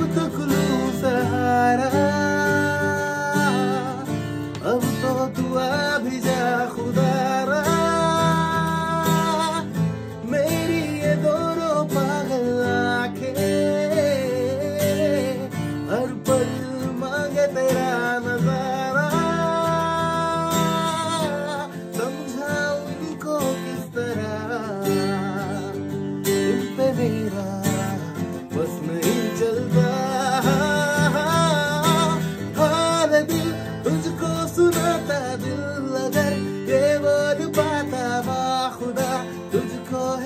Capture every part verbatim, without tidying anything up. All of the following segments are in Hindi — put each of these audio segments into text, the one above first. अब तो खुलू सहारा, अब तो दुआ भी जा खुदारा। मेरी ये दोनों पागल आँखें हर पल मांगे तेरा नजारा। समझाओ इनको किस तरह, इन पे मेरा बस नहीं चलता।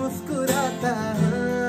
मुस्कुराता।